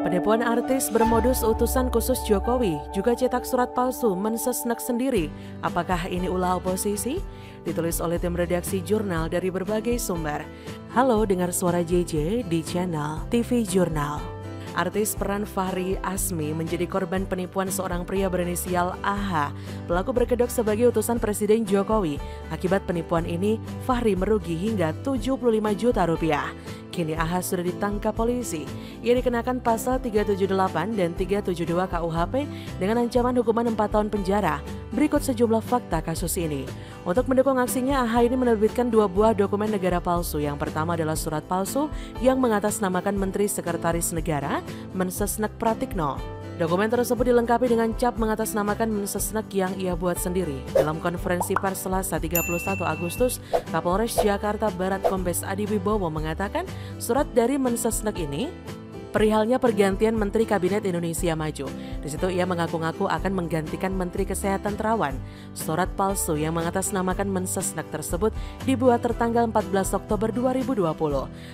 Penipuan artis bermodus utusan khusus Jokowi juga cetak surat palsu Mensesneg sendiri. Apakah ini ulah oposisi? Ditulis oleh tim redaksi jurnal dari berbagai sumber. Halo, dengar suara JJ di channel TV Jurnal. Artis peran Fahri Azmi menjadi korban penipuan seorang pria berinisial AH. Pelaku berkedok sebagai utusan Presiden Jokowi. Akibat penipuan ini, Fahri merugi hingga 75 juta rupiah. Kini AH sudah ditangkap polisi. Ia dikenakan pasal 378 dan 372 KUHP dengan ancaman hukuman 4 tahun penjara. Berikut sejumlah fakta kasus ini. Untuk mendukung aksinya, AH ini menerbitkan 2 buah dokumen negara palsu. Yang pertama adalah surat palsu yang mengatasnamakan Menteri Sekretaris Negara, Mensesneg Pratikno. Dokumen tersebut dilengkapi dengan cap mengatasnamakan Mensesneg yang ia buat sendiri. Dalam konferensi pers Selasa 31 Agustus, Kapolres Jakarta Barat Kombes Adi Wibowo mengatakan surat dari Mensesneg ini perihalnya pergantian Menteri Kabinet Indonesia Maju. Di situ ia mengaku-ngaku akan menggantikan Menteri Kesehatan Terawan. Surat palsu yang mengatasnamakan Mensesneg tersebut dibuat tertanggal 14 Oktober 2020.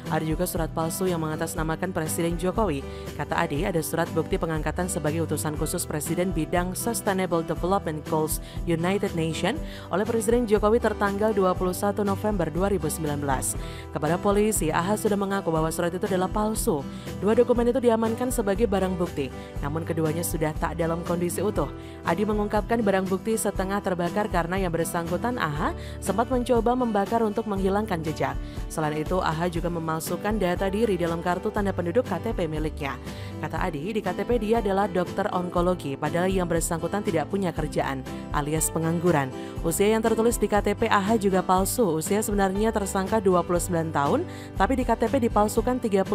Ada juga surat palsu yang mengatasnamakan Presiden Jokowi. Kata Adi, ada surat bukti pengangkatan sebagai utusan khusus Presiden bidang Sustainable Development Goals United Nations oleh Presiden Jokowi tertanggal 21 November 2019. Kepada polisi, AH sudah mengaku bahwa surat itu adalah palsu. Dua dokumen itu diamankan sebagai barang bukti, namun keduanya sudah tak dalam kondisi utuh. Adi mengungkapkan barang bukti setengah terbakar karena yang bersangkutan AH sempat mencoba membakar untuk menghilangkan jejak. Selain itu, AH juga memalsukan data diri dalam kartu tanda penduduk KTP miliknya. Kata Adi, di KTP dia adalah dokter onkologi, padahal yang bersangkutan tidak punya kerjaan alias pengangguran. Usia yang tertulis di KTP AH juga palsu. Usia sebenarnya tersangka 29 tahun, tapi di KTP dipalsukan 36.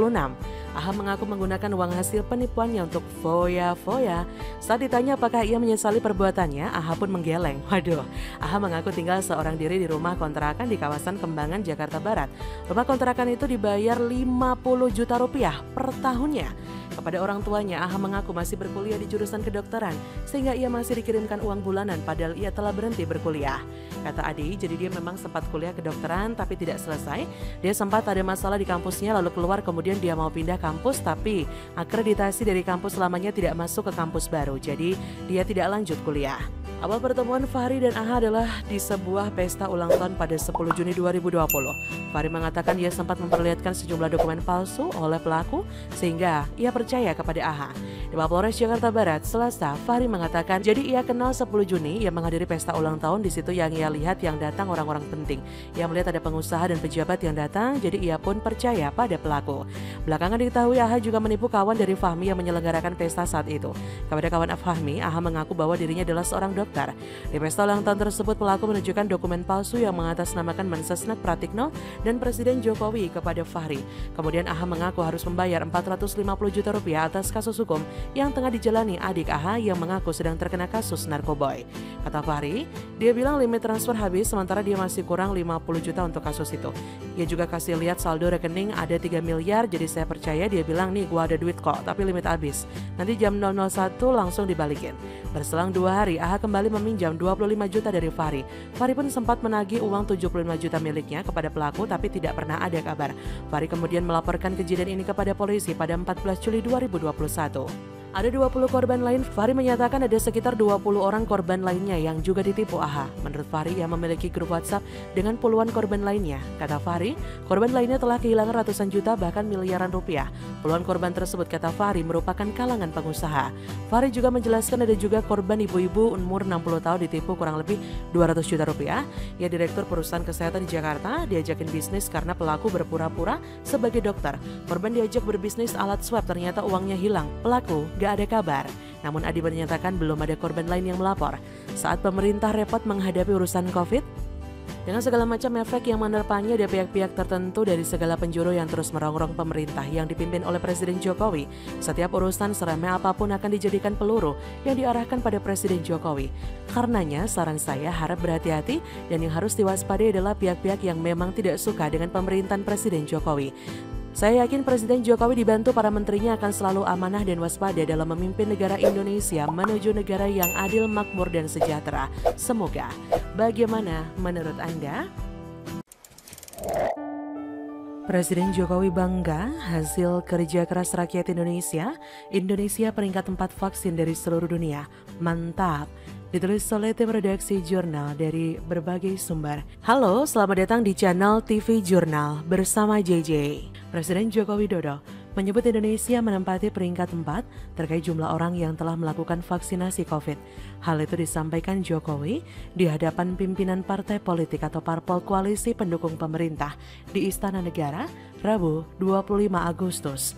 AH mengaku menggunakan uang hasil penipuannya untuk foya-foya. Saat ditanya apakah ia menyesali perbuatannya, AH pun menggeleng. Waduh, AH mengaku tinggal seorang diri di rumah kontrakan di kawasan Kembangan, Jakarta Barat. Rumah kontrakan itu dibayar 50 juta rupiah per tahunnya. Kepada orang tuanya, AH mengaku masih berkuliah di jurusan kedokteran, sehingga ia masih dikirimkan uang bulanan padahal ia telah berhenti berkuliah. Kata Adi, jadi dia memang sempat kuliah kedokteran tapi tidak selesai. Dia sempat ada masalah di kampusnya lalu keluar, kemudian dia mau pindah kampus, tapi akreditasi dari kampus lamanya tidak masuk ke kampus baru, jadi dia tidak lanjut kuliah. Awal pertemuan Fahri dan AH adalah di sebuah pesta ulang tahun pada 10 Juni 2020. Fahri mengatakan ia sempat memperlihatkan sejumlah dokumen palsu oleh pelaku sehingga ia percaya kepada AH. Di Polres Jakarta Barat, Selasa, Fahri mengatakan jadi ia kenal 10 Juni, ia menghadiri pesta ulang tahun. Di situ yang ia lihat yang datang orang-orang penting. Ia melihat ada pengusaha dan pejabat yang datang, jadi ia pun percaya pada pelaku. Belakangan diketahui AH juga menipu kawan dari Fahmi yang menyelenggarakan pesta saat itu. Kepada kawan Fahmi, AH mengaku bahwa dirinya adalah seorang dokter. Di pesta ulang tahun tersebut, pelaku menunjukkan dokumen palsu yang mengatasnamakan Mensesneg Pratikno dan Presiden Jokowi kepada Fahri. Kemudian AH mengaku harus membayar 450 juta rupiah atas kasus hukum yang tengah dijalani adik AH yang mengaku sedang terkena kasus narkoboy. Kata Fahri, dia bilang limit transfer habis sementara dia masih kurang 50 juta untuk kasus itu. Ia juga kasih lihat saldo rekening ada 3 miliar, jadi saya percaya. Dia bilang, nih gua ada duit kok, tapi limit habis. Nanti jam 001 langsung dibalikin. Berselang 2 hari, AH kembali meminjam 25 juta dari Fahri. Fahri pun sempat menagih uang 75 juta miliknya kepada pelaku, tapi tidak pernah ada kabar. Fahri kemudian melaporkan kejadian ini kepada polisi pada 14 Juli 2021. Ada 20 korban lain. Fahri menyatakan ada sekitar 20 orang korban lainnya yang juga ditipu AH. Menurut Fahri, yang memiliki grup WhatsApp dengan puluhan korban lainnya. Kata Fahri, korban lainnya telah kehilangan ratusan juta bahkan miliaran rupiah. Puluhan korban tersebut, kata Fahri, merupakan kalangan pengusaha. Fahri juga menjelaskan ada juga korban ibu-ibu umur 60 tahun ditipu kurang lebih 200 juta rupiah. Ia direktur perusahaan kesehatan di Jakarta, diajakin bisnis karena pelaku berpura-pura sebagai dokter. Korban diajak berbisnis alat swab, ternyata uangnya hilang. Pelaku tidak ada kabar. Namun Adi menyatakan belum ada korban lain yang melapor. Saat pemerintah repot menghadapi urusan COVID, dengan segala macam efek yang menerpanya, ada pihak-pihak tertentu dari segala penjuru yang terus merongrong pemerintah yang dipimpin oleh Presiden Jokowi. Setiap urusan seremeh apapun akan dijadikan peluru yang diarahkan pada Presiden Jokowi. Karenanya, saran saya harap berhati-hati, dan yang harus diwaspadai adalah pihak-pihak yang memang tidak suka dengan pemerintahan Presiden Jokowi. Saya yakin Presiden Jokowi dibantu para menterinya akan selalu amanah dan waspada dalam memimpin negara Indonesia menuju negara yang adil, makmur, dan sejahtera. Semoga. Bagaimana menurut Anda? Presiden Jokowi bangga hasil kerja keras rakyat Indonesia. Indonesia peringkat 4 vaksin dari seluruh dunia. Mantap. Ditulis oleh tim redaksi jurnal dari berbagai sumber. Halo, selamat datang di channel TV Jurnal bersama JJ. Presiden Joko Widodo menyebut Indonesia menempati peringkat 4 terkait jumlah orang yang telah melakukan vaksinasi COVID. Hal itu disampaikan Jokowi di hadapan pimpinan partai politik atau parpol koalisi pendukung pemerintah di Istana Negara, Rabu 25 Agustus.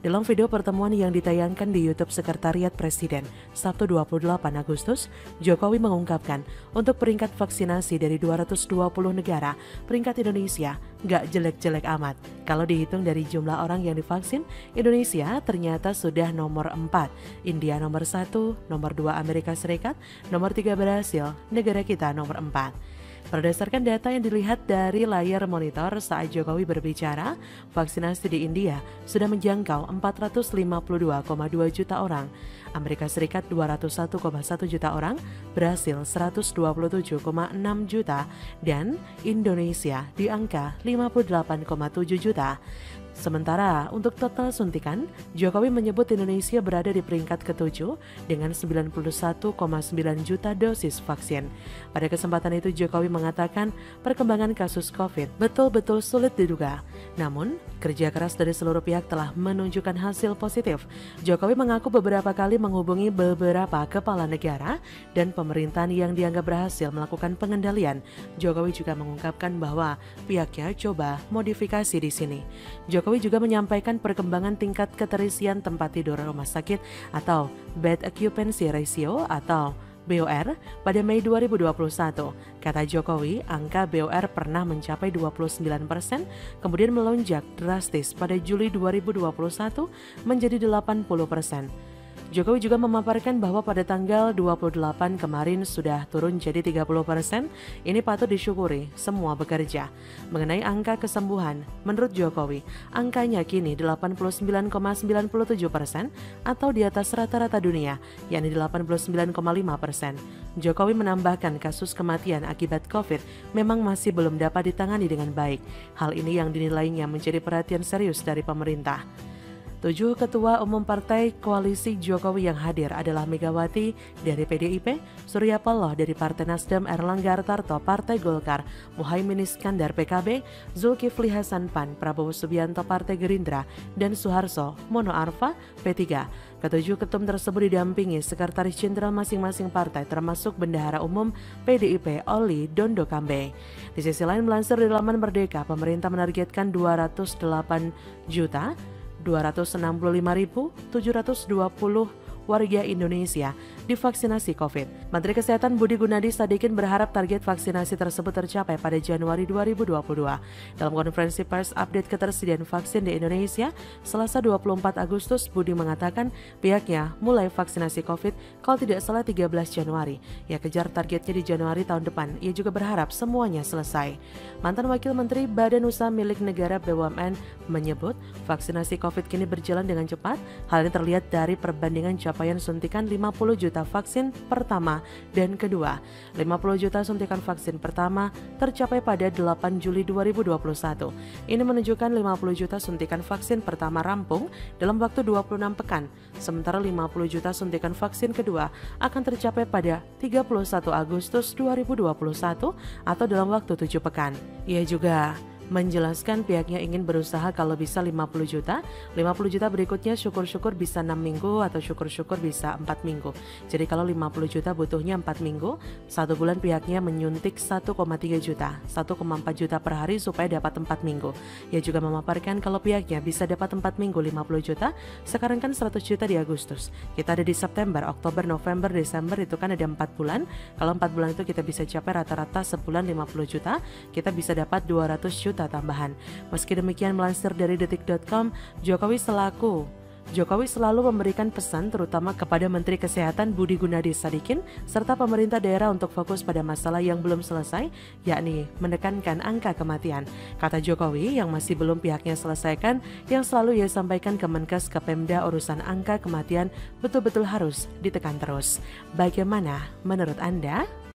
Dalam video pertemuan yang ditayangkan di YouTube Sekretariat Presiden, Sabtu 28 Agustus, Jokowi mengungkapkan, untuk peringkat vaksinasi dari 220 negara, peringkat Indonesia gak jelek-jelek amat. Kalau dihitung dari jumlah orang yang divaksin, Indonesia ternyata sudah nomor 4, India nomor 1, nomor 2 Amerika Serikat, nomor 3 Brasil, negara kita nomor 4. Berdasarkan data yang dilihat dari layar monitor saat Jokowi berbicara, vaksinasi di India sudah menjangkau 452,2 juta orang, Amerika Serikat 201,1 juta orang, Brasil 127,6 juta, dan Indonesia di angka 58,7 juta. Sementara untuk total suntikan, Jokowi menyebut Indonesia berada di peringkat ke-7 dengan 91,9 juta dosis vaksin. Pada kesempatan itu Jokowi mengatakan perkembangan kasus COVID betul-betul sulit diduga. Namun, kerja keras dari seluruh pihak telah menunjukkan hasil positif. Jokowi mengaku beberapa kali menghubungi beberapa kepala negara dan pemerintahan yang dianggap berhasil melakukan pengendalian. Jokowi juga mengungkapkan bahwa pihaknya coba modifikasi di sini. Jokowi juga menyampaikan perkembangan tingkat keterisian tempat tidur rumah sakit atau bed occupancy ratio atau BOR pada Mei 2021. Kata Jokowi, angka BOR pernah mencapai 29%, kemudian melonjak drastis pada Juli 2021 menjadi 80%. Jokowi juga memaparkan bahwa pada tanggal 28 kemarin sudah turun jadi 30%, ini patut disyukuri semua bekerja. Mengenai angka kesembuhan, menurut Jokowi, angkanya kini 89,97% atau di atas rata-rata dunia, yakni 89,5%. Jokowi menambahkan kasus kematian akibat COVID memang masih belum dapat ditangani dengan baik. Hal ini yang dinilainya menjadi perhatian serius dari pemerintah. 7 ketua umum partai koalisi Jokowi yang hadir adalah Megawati dari PDIP, Surya Paloh dari Partai Nasdem, Erlangga Tarto Partai Golkar, Muhaimin Iskandar PKB, Zulkifli Hasan PAN, Prabowo Subianto Partai Gerindra, dan Suharso Monoarfa P3. Ketujuh ketum tersebut didampingi sekretaris jenderal masing-masing partai termasuk Bendahara Umum PDIP Oli Dondokambe. Di sisi lain melansir di laman Merdeka, pemerintah menargetkan 208.265.720 warga Indonesia divaksinasi COVID. Menteri Kesehatan Budi Gunadi Sadikin berharap target vaksinasi tersebut tercapai pada Januari 2022. Dalam konferensi pers update ketersediaan vaksin di Indonesia, Selasa 24 Agustus, Budi mengatakan pihaknya mulai vaksinasi COVID kalau tidak salah 13 Januari. Ia kejar targetnya di Januari tahun depan. Ia juga berharap semuanya selesai. Mantan Wakil Menteri Badan Usaha Milik Negara BUMN menyebut vaksinasi COVID kini berjalan dengan cepat. Hal ini terlihat dari perbandingan capaian suntikan 50 juta vaksin pertama dan kedua. 50 juta suntikan vaksin pertama tercapai pada 8 Juli 2021. Ini menunjukkan 50 juta suntikan vaksin pertama rampung dalam waktu 26 pekan. Sementara 50 juta suntikan vaksin kedua akan tercapai pada 31 Agustus 2021 atau dalam waktu 7 pekan. Ia juga menjelaskan pihaknya ingin berusaha kalau bisa 50 juta berikutnya syukur-syukur bisa 6 minggu atau syukur-syukur bisa 4 minggu. Jadi kalau 50 juta butuhnya 4 minggu, 1 bulan pihaknya menyuntik 1,3 juta, 1,4 juta per hari supaya dapat 4 minggu. Ia juga memaparkan kalau pihaknya bisa dapat 4 minggu 50 juta, sekarang kan 100 juta di Agustus. Kita ada di September, Oktober, November, Desember itu kan ada 4 bulan. Kalau 4 bulan itu kita bisa capai rata-rata sebulan 50 juta, kita bisa dapat 200 juta tambahan. Meski demikian melansir dari detik.com, Jokowi selalu memberikan pesan terutama kepada Menteri Kesehatan Budi Gunadi Sadikin serta pemerintah daerah untuk fokus pada masalah yang belum selesai, yakni menekankan angka kematian. Kata Jokowi, yang masih belum pihaknya selesaikan, yang selalu ia sampaikan ke Menkes, ke Pemda, urusan angka kematian betul-betul harus ditekan terus. Bagaimana menurut Anda?